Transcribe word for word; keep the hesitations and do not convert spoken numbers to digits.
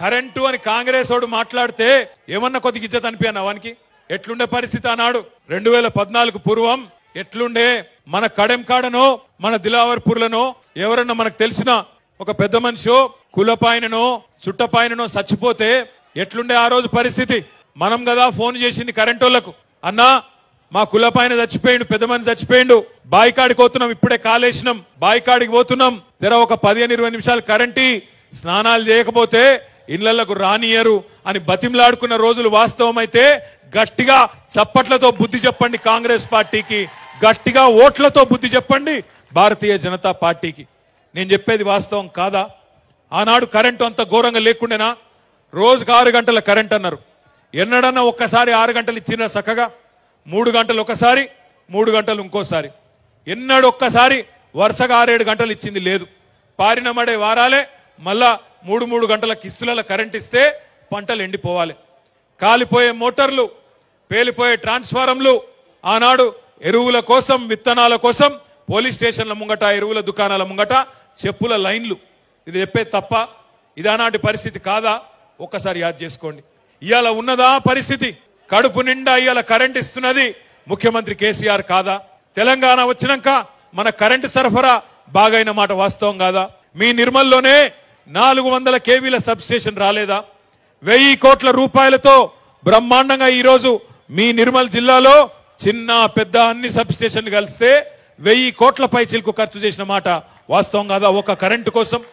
Current అని కాంగ్రెస్ వాడు మాట్లాడితే ఏమన్నా కొద్ది ఇజ్జత అనిపినా వానికి? ఎట్లుండే పరిస్థితి అన్నాడు రెండు వేల పద్నాలుగు పూర్వం ఎట్లుండే? మన కడెంకాడనో మన దిలావర్పూర్లనో ఎవరన్నా మనకు తెలిసిన ఒక పెద్ద మనిషో కులపాయననో చుట్టపాయననో చచ్చిపోతే ఎట్లుండే ఆ రోజు పరిస్థితి? మనం కదా ఫోన్ చేసింది కరెంటోళ్లకు, అన్నా మా కులపాయన చచ్చిపోయిండు, పెద్ద మనిషి చచ్చిపోయిండు, బాయికాడికి పోతున్నాం, ఇప్పుడే కాలేసినాం, బాయికాడికి పోతున్నాం, తెర ఒక పదిహేను ఇరవై నిమిషాలు కరెంటు స్నానాలు చేయకపోతే ఇళ్లకు రానియరు అని బతిమలాడుకున్న రోజులు వాస్తవం. అయితే గట్టిగా చప్పట్లతో బుద్ధి చెప్పండి కాంగ్రెస్ పార్టీకి, గట్టిగా ఓట్లతో బుద్ధి చెప్పండి భారతీయ జనతా పార్టీకి. నేను చెప్పేది వాస్తవం కాదా? ఆనాడు కరెంటు అంత ఘోరంగా లేకుండేనా? రోజుకు ఆరు గంటల కరెంట్ అన్నారు. ఎన్నడన్నా ఒక్కసారి ఆరు గంటలు ఇచ్చిన చక్కగా? మూడు గంటలు ఒకసారి, మూడు గంటలు ఇంకోసారి. ఎన్నడొక్కసారి వరుసగా ఆరేడు గంటలు ఇచ్చింది లేదు. పారినమడే వారాలే మళ్ళా మూడు మూడు గంటల కిస్తుల కరెంట్ ఇస్తే పంటలు ఎండిపోవాలి. కాలిపోయే మోటార్లు, పేలిపోయే ట్రాన్స్ఫారంలు, ఆనాడు ఎరువుల కోసం విత్తనాల కోసం పోలీస్ స్టేషన్ల ముంగట, ఎరువుల దుకాణాల ముంగట చెప్పుల లైన్లు. ఇది చెప్పేది తప్ప? ఇదానాటి పరిస్థితి కాదా? ఒక్కసారి యాద్ చేసుకోండి. ఇవాళ ఉన్నదా పరిస్థితి? కడుపు నిండా ఇవాళ కరెంట్ ఇస్తున్నది ముఖ్యమంత్రి కేసీఆర్ కాదా? తెలంగాణ వచ్చినాక మన కరెంటు సరఫరా బాగైన మాట వాస్తవం కాదా? మీ నిర్మల్లోనే నాలుగు వందల కేవీల సబ్స్టేషన్ రాలేదా? వెయ్యి కోట్ల రూపాయలతో బ్రహ్మాండంగా ఈరోజు మీ నిర్మల్ జిల్లాలో చిన్న పెద్ద అన్ని సబ్స్టేషన్లు కలిస్తే వెయ్యి కోట్ల పైచీలకు ఖర్చు చేసిన మాట వాస్తవం కాదా? ఒక కరెంటు కోసం